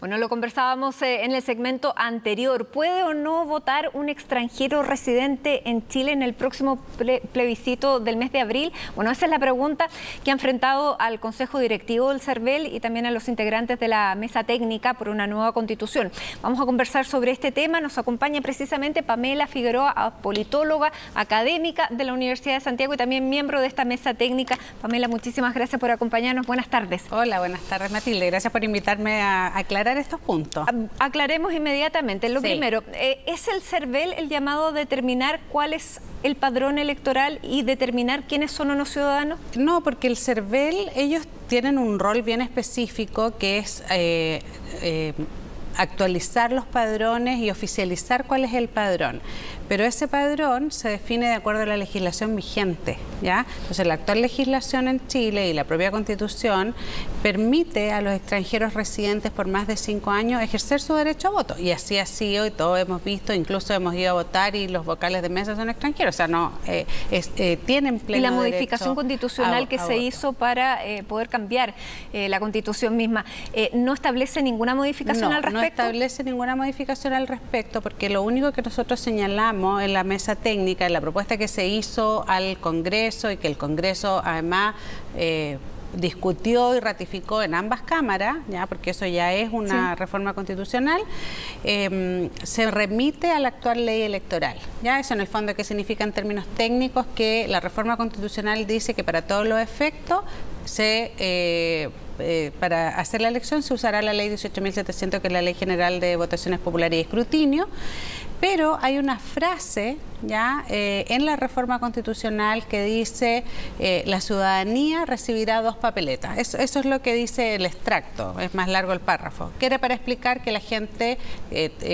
Bueno, lo conversábamos en el segmento anterior. ¿Puede o no votar un extranjero residente en Chile en el próximo plebiscito del mes de abril? Bueno, esa es la pregunta que ha enfrentado al Consejo Directivo del Servel y también a los integrantes de la Mesa Técnica por una nueva Constitución. Vamos a conversar sobre este tema. Nos acompaña precisamente Pamela Figueroa, politóloga, académica de la Universidad de Santiago y también miembro de esta Mesa Técnica. Pamela, muchísimas gracias por acompañarnos. Buenas tardes. Hola, buenas tardes, Matilde. Gracias por invitarme a aclarar estos puntos. Aclaremos inmediatamente. Lo primero, ¿es el Servel el llamado a determinar cuál es el padrón electoral y determinar quiénes son o no ciudadanos? No, porque el Servel, ellos tienen un rol bien específico que es actualizar los padrones y oficializar cuál es el padrón. Pero ese padrón se define de acuerdo a la legislación vigente, ¿ya? Entonces, la actual legislación en Chile y la propia Constitución permite a los extranjeros residentes por más de 5 años ejercer su derecho a voto. Y así ha sido y todos hemos visto, incluso hemos ido a votar y los vocales de mesa son extranjeros. O sea, no, tienen pleno derecho. Y la modificación constitucional que se hizo para poder cambiar la Constitución misma, ¿no establece ninguna modificación al respecto? No establece ninguna modificación al respecto, porque lo único que nosotros señalamos en la mesa técnica, en la propuesta que se hizo al Congreso y que el Congreso además discutió y ratificó en ambas cámaras, ya, porque eso ya es una reforma constitucional, se remite a la actual ley electoral. Ya, eso en el fondo que significa en términos técnicos que la reforma constitucional dice que para todos los efectos se... para hacer la elección se usará la ley 18.700, que es la ley general de votaciones populares y escrutinio, pero hay una frase ya en la reforma constitucional que dice la ciudadanía recibirá 2 papeletas. Eso es lo que dice el extracto, es más largo el párrafo, que era para explicar que la gente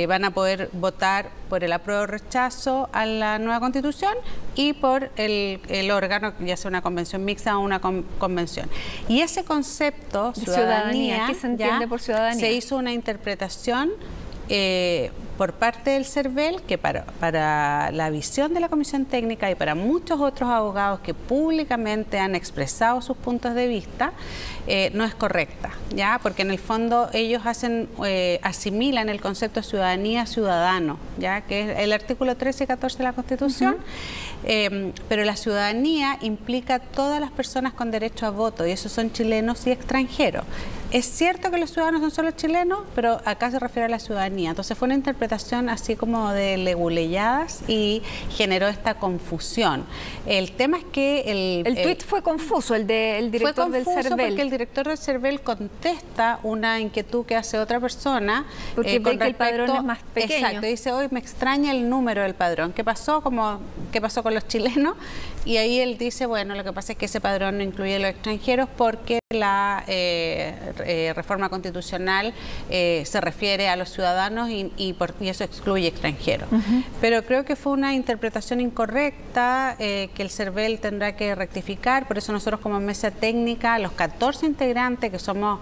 van a poder votar por el apruebo o rechazo a la nueva Constitución y por el órgano, ya sea una convención mixta o una convención. Y ese concepto, ciudadanía, ¿qué se entiende por ciudadanía? Se hizo una interpretación por parte del Servel, que para la visión de la Comisión Técnica y para muchos otros abogados que públicamente han expresado sus puntos de vista, no es correcta, ¿ya? Porque en el fondo ellos hacen asimilan el concepto de ciudadanía-ciudadano, ¿ya? Que es el artículo 13 y 14 de la Constitución, pero la ciudadanía implica todas las personas con derecho a voto, y esos son chilenos y extranjeros. Es cierto que los ciudadanos son solo chilenos, pero acá se refiere a la ciudadanía. Entonces fue una interpretación así como de leguleyadas y generó esta confusión. El tema es que... El tuit fue confuso, el director del Servel. Fue confuso porque el director del Servel contesta una inquietud que hace otra persona. Porque ve que el padrón es más pequeño. Exacto, dice, hoy me extraña el número del padrón. ¿Qué pasó? ¿Qué pasó con los chilenos? Y ahí él dice, bueno, lo que pasa es que ese padrón no incluye a los extranjeros porque la... reforma constitucional se refiere a los ciudadanos y eso excluye extranjeros. Pero creo que fue una interpretación incorrecta que el Servel tendrá que rectificar. Por eso nosotros como mesa técnica, los 14 integrantes que somos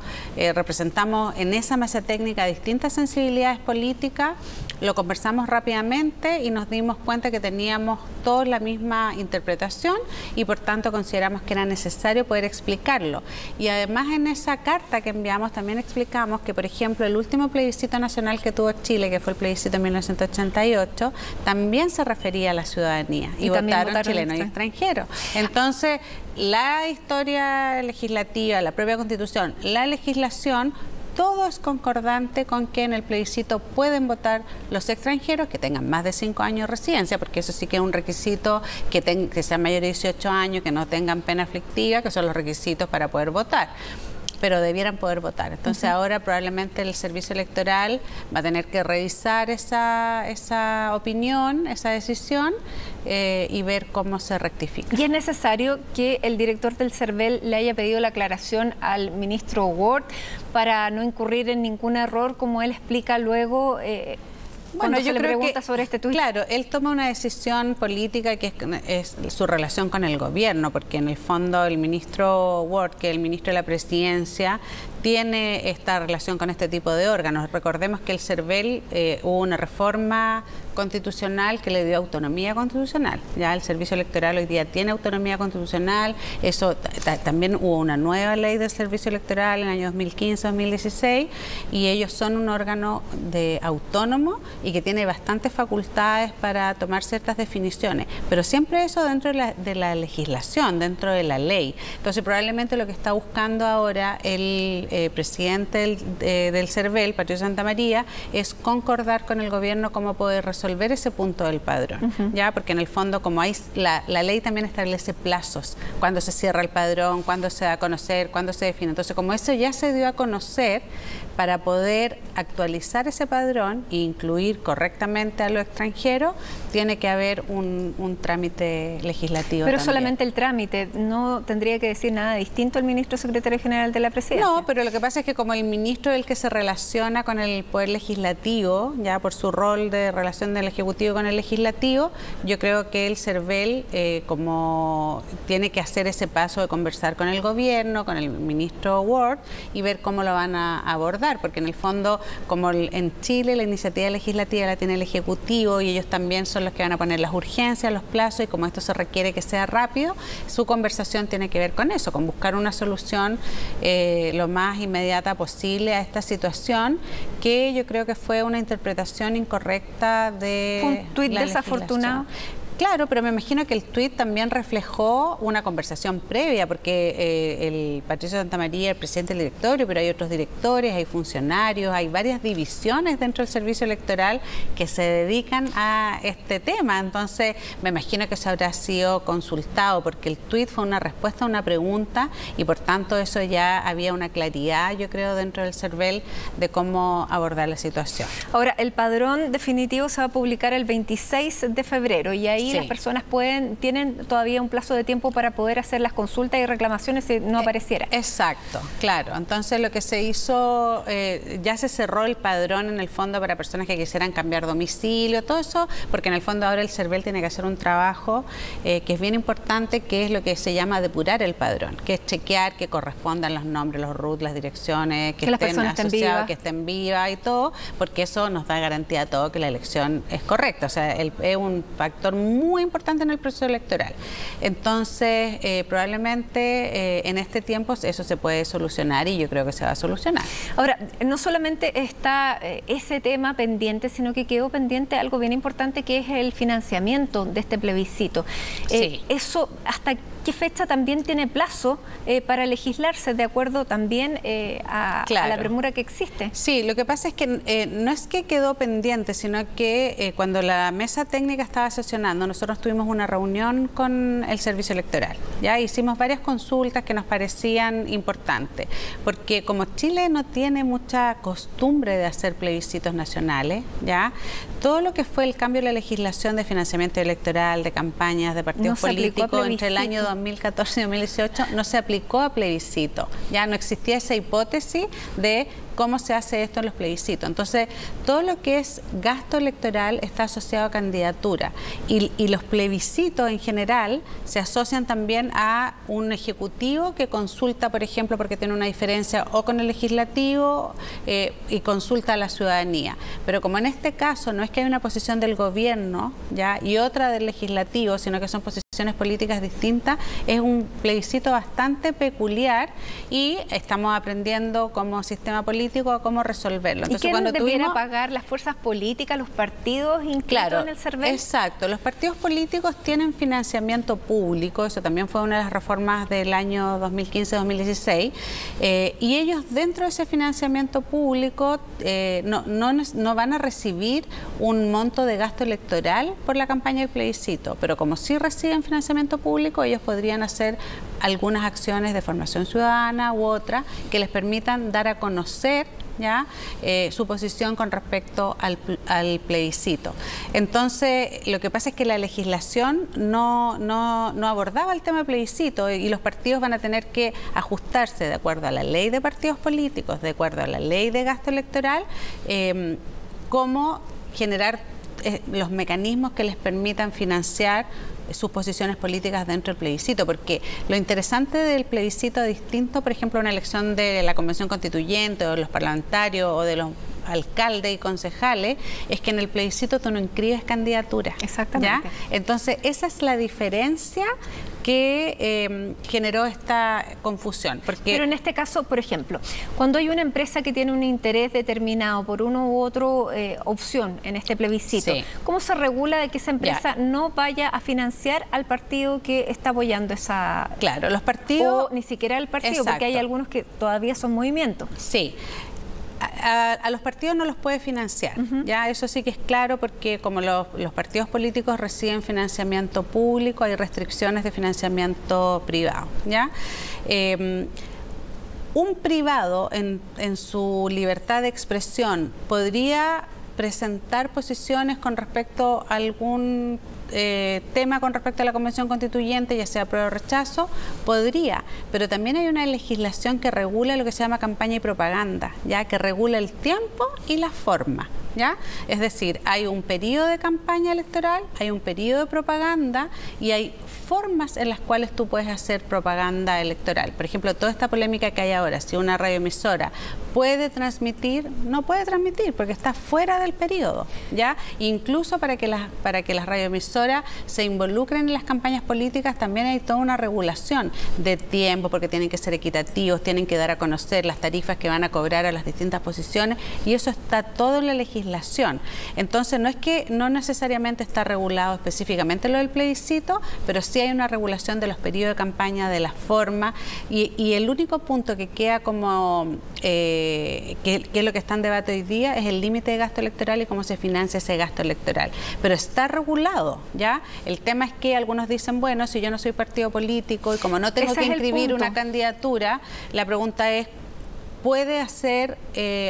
representamos en esa mesa técnica distintas sensibilidades políticas, lo conversamos rápidamente y nos dimos cuenta que teníamos todos la misma interpretación y por tanto consideramos que era necesario poder explicarlo. Y además en esa carta que enviamos también explicamos que, por ejemplo, el último plebiscito nacional que tuvo Chile, que fue el plebiscito en 1988, también se refería a la ciudadanía y votaron chilenos y extranjeros. Entonces, la historia legislativa, la propia Constitución, la legislación, todo es concordante con que en el plebiscito pueden votar los extranjeros que tengan más de 5 años de residencia, porque eso sí que es un requisito, que sean mayores de 18 años, que no tengan pena aflictiva, que son los requisitos para poder votar. Pero debieran poder votar. Entonces ahora probablemente el servicio electoral va a tener que revisar esa opinión, esa decisión y ver cómo se rectifica. ¿Y es necesario que el director del Servel le haya pedido la aclaración al ministro Ward para no incurrir en ningún error, como él explica luego? Bueno, yo creo que, sobre este tuit, claro, él toma una decisión política que es su relación con el gobierno, porque en el fondo el ministro Ward, que es el ministro de la Presidencia, tiene esta relación con este tipo de órganos. Recordemos que el Servel hubo una reforma constitucional que le dio autonomía constitucional. Ya el servicio electoral hoy día tiene autonomía constitucional. Eso también hubo una nueva ley del servicio electoral en el año 2015-2016 y ellos son un órgano de autónomo y que tiene bastantes facultades para tomar ciertas definiciones, pero siempre eso dentro de la legislación, dentro de la ley. Entonces probablemente lo que está buscando ahora el presidente del Servel, Patricio Santa María, es concordar con el gobierno cómo poder resolver ese punto del padrón, ya, porque en el fondo, como hay la ley también establece plazos, cuando se cierra el padrón, cuando se da a conocer, cuando se define. Entonces, como eso ya se dio a conocer, para poder actualizar ese padrón e incluir correctamente a los extranjeros, tiene que haber un trámite legislativo. Pero también solamente el trámite, ¿no tendría que decir nada distinto el ministro secretario general de la presidencia? No, pero lo que pasa es que como el ministro es el que se relaciona con el poder legislativo, ya por su rol de relación del ejecutivo con el legislativo, yo creo que el Servel como tiene que hacer ese paso de conversar con el gobierno, con el ministro Ward, y ver cómo lo van a abordar. Porque en el fondo, como en Chile la iniciativa legislativa la tiene el Ejecutivo y ellos también son los que van a poner las urgencias, los plazos, y como esto se requiere que sea rápido, su conversación tiene que ver con eso, con buscar una solución lo más inmediata posible a esta situación, que yo creo que fue una interpretación incorrecta de la legislación. ¿Fue un tuit desafortunado? Claro, pero me imagino que el tuit también reflejó una conversación previa, porque el Patricio Santa María, el presidente del directorio, pero hay otros directores, hay funcionarios, hay varias divisiones dentro del servicio electoral que se dedican a este tema. Entonces, me imagino que eso habrá sido consultado, porque el tuit fue una respuesta a una pregunta y por tanto eso ya había una claridad, yo creo, dentro del Servel de cómo abordar la situación. Ahora, el padrón definitivo se va a publicar el 26 de febrero y ahí las personas tienen todavía un plazo de tiempo para poder hacer las consultas y reclamaciones si no apareciera. Exacto, claro. Entonces lo que se hizo, ya se cerró el padrón en el fondo para personas que quisieran cambiar domicilio, todo eso, porque en el fondo ahora el Servel tiene que hacer un trabajo que es bien importante, que es lo que se llama depurar el padrón, que es chequear que correspondan los nombres, los RUT, las direcciones, que estén asociados, que estén vivas y todo, porque eso nos da garantía a todo que la elección es correcta. O sea, es un factor muy importante en el proceso electoral. Entonces, probablemente en este tiempo eso se puede solucionar y yo creo que se va a solucionar. Ahora, no solamente está ese tema pendiente, sino que quedó pendiente algo bien importante, que es el financiamiento de este plebiscito. Eso, ¿hasta qué fecha también tiene plazo para legislarse de acuerdo también a la premura que existe? Sí, lo que pasa es que no es que quedó pendiente, sino que cuando la mesa técnica estaba sesionando, nosotros tuvimos una reunión con el servicio electoral, ya hicimos varias consultas que nos parecían importantes, porque como Chile no tiene mucha costumbre de hacer plebiscitos nacionales, ya todo lo que fue el cambio de la legislación de financiamiento electoral, de campañas, de partidos políticos entre el año 2014 y 2018 no se aplicó a plebiscito, ya no existía esa hipótesis de cómo se hace esto en los plebiscitos. Entonces, todo lo que es gasto electoral está asociado a candidatura y los plebiscitos en general se asocian también a un ejecutivo que consulta, por ejemplo, porque tiene una diferencia o con el legislativo y consulta a la ciudadanía. Pero como en este caso no es que hay una posición del gobierno, ¿ya?, y otra del legislativo, sino que son posiciones políticas distintas, es un plebiscito bastante peculiar y estamos aprendiendo como sistema político a cómo resolverlo. Entonces, ¿y quién debiera pagar? ¿Las fuerzas políticas, los partidos incluidos en el Servel? Exacto, los partidos políticos tienen financiamiento público, eso también fue una de las reformas del año 2015-2016, y ellos dentro de ese financiamiento público no van a recibir un monto de gasto electoral por la campaña del plebiscito, pero como sí reciben financiamiento público, ellos podrían hacer algunas acciones de formación ciudadana u otra que les permitan dar a conocer, ¿ya?, su posición con respecto al plebiscito. Entonces, lo que pasa es que la legislación no abordaba el tema del plebiscito y los partidos van a tener que ajustarse de acuerdo a la ley de partidos políticos, de acuerdo a la ley de gasto electoral, cómo generar los mecanismos que les permitan financiar sus posiciones políticas dentro del plebiscito, porque lo interesante del plebiscito distinto, por ejemplo, una elección de la Convención Constituyente o de los parlamentarios o de los alcaldes y concejales, es que en el plebiscito tú no inscribes candidaturas. Exactamente. ¿Ya? Entonces, esa es la diferencia que generó esta confusión. Porque... Pero en este caso, por ejemplo, cuando hay una empresa que tiene un interés determinado por uno u otro opción en este plebiscito, sí, ¿cómo se regula de que esa empresa no vaya a financiar al partido que está apoyando esa... Claro, los partidos... O ni siquiera al partido, exacto, porque hay algunos que todavía son movimientos. Sí. A los partidos no los puede financiar, ya eso sí que es claro, porque como los partidos políticos reciben financiamiento público, hay restricciones de financiamiento privado, ¿ya? Un privado en su libertad de expresión podría presentar posiciones con respecto a algún tema con respecto a la Convención Constituyente, ya sea prueba o rechazo, podría, pero también hay una legislación que regula lo que se llama campaña y propaganda, ya que regula el tiempo y la forma, ¿ya? Es decir, hay un periodo de campaña electoral, hay un periodo de propaganda y hay formas en las cuales tú puedes hacer propaganda electoral. Por ejemplo, toda esta polémica que hay ahora, si una radioemisora puede transmitir, no puede transmitir porque está fuera del periodo, ¿ya? Incluso para que las radioemisoras se involucren en las campañas políticas también hay toda una regulación de tiempo, porque tienen que ser equitativos, tienen que dar a conocer las tarifas que van a cobrar a las distintas posiciones, y eso está todo en la legislación. Entonces, no es que no necesariamente está regulado específicamente lo del plebiscito, pero sí hay una regulación de los periodos de campaña, de la forma, y el único punto que queda como que es lo que está en debate hoy día es el límite de gasto electoral y cómo se financia ese gasto electoral, pero está regulado, ¿ya? El tema es que algunos dicen, bueno, si yo no soy partido político y como no tengo que inscribir una candidatura, la pregunta es, puede hacer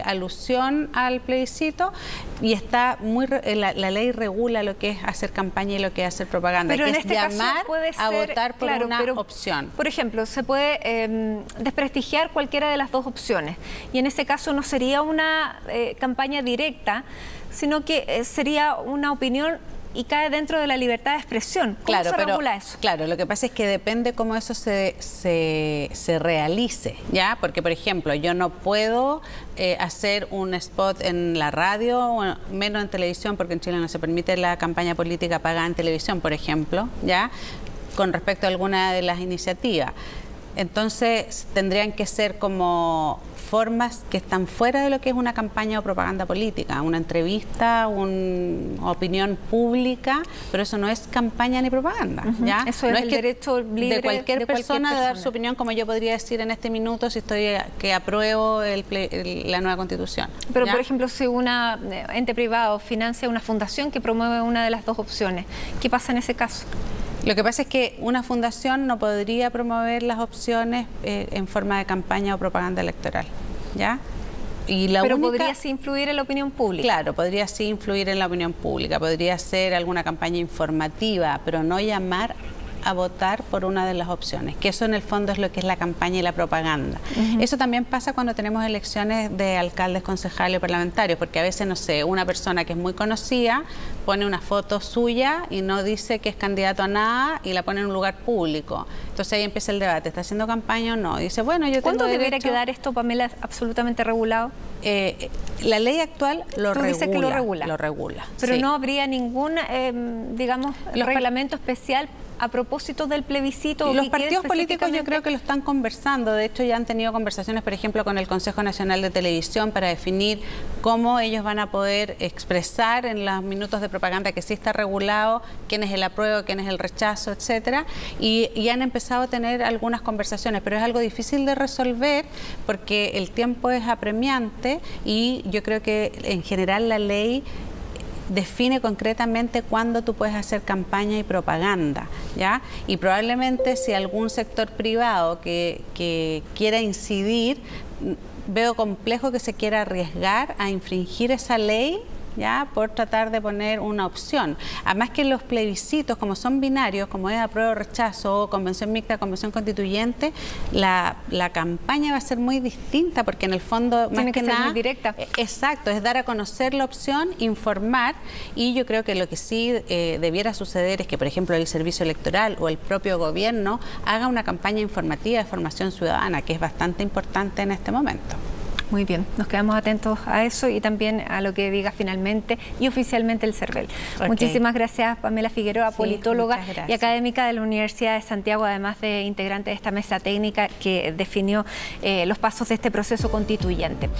alusión al plebiscito, y está muy la ley regula lo que es hacer campaña y lo que es hacer propaganda, pero que en es este llamar caso puede ser, a votar por una opción. Por ejemplo, se puede desprestigiar cualquiera de las dos opciones, y en ese caso no sería una campaña directa, sino que sería una opinión y cae dentro de la libertad de expresión. ¿Cómo se regula eso? Claro, lo que pasa es que depende cómo eso se realice, ¿ya? Porque, por ejemplo, yo no puedo hacer un spot en la radio, o menos en televisión, porque en Chile no se permite la campaña política pagada en televisión, por ejemplo, ¿ya? Con respecto a alguna de las iniciativas. Entonces, tendrían que ser como formas que están fuera de lo que es una campaña o propaganda política, una entrevista, una opinión pública, pero eso no es campaña ni propaganda, ¿ya? Eso no es el derecho libre de cualquier persona de dar su opinión, como yo podría decir en este minuto si estoy que apruebo la nueva Constitución. Pero, ¿ya? Por ejemplo, si una ente privado financia una fundación que promueve una de las dos opciones, ¿qué pasa en ese caso? Lo que pasa es que una fundación no podría promover las opciones en forma de campaña o propaganda electoral, ¿ya? Y la Pero única... podría sí influir en la opinión pública. Claro, podría sí influir en la opinión pública, podría hacer alguna campaña informativa, pero no llamar a votar por una de las opciones, que eso en el fondo es lo que es la campaña y la propaganda. Eso también pasa cuando tenemos elecciones de alcaldes, concejales o parlamentarios, porque a veces, no sé, una persona que es muy conocida pone una foto suya y no dice que es candidato a nada y la pone en un lugar público. Entonces ahí empieza el debate, ¿está haciendo campaña o no? Y dice, bueno, yo tengo derecho... ¿Cuándo debería quedar esto, Pamela, absolutamente regulado? La ley actual lo regula. Tú dices que lo regula. Lo regula, pero sí, no habría ningún, digamos, reglamento especial a propósito del plebiscito. Los partidos políticos yo creo que lo están conversando, de hecho ya han tenido conversaciones, por ejemplo, con el Consejo Nacional de Televisión para definir cómo ellos van a poder expresar en los minutos de propaganda que sí está regulado, quién es el apruebo, quién es el rechazo, etcétera, y han empezado a tener algunas conversaciones, pero es algo difícil de resolver porque el tiempo es apremiante y yo creo que en general la ley define concretamente cuándo tú puedes hacer campaña y propaganda, ¿ya? Y probablemente si algún sector privado que quiera incidir, veo complejo que se quiera arriesgar a infringir esa ley ya, por tratar de poner una opción. Además que los plebiscitos, como son binarios, como es apruebo o rechazo, convención mixta, convención constituyente, la campaña va a ser muy distinta, porque en el fondo tiene más que nada, ser muy directa. Exacto, es dar a conocer la opción, informar, y yo creo que lo que sí debiera suceder es que, por ejemplo, el servicio electoral o el propio gobierno haga una campaña informativa de formación ciudadana, que es bastante importante en este momento. Muy bien, nos quedamos atentos a eso y también a lo que diga finalmente y oficialmente el Servel. Okay. Muchísimas gracias, Pamela Figueroa, sí, politóloga y académica de la Universidad de Santiago, además de integrante de esta mesa técnica que definió los pasos de este proceso constituyente.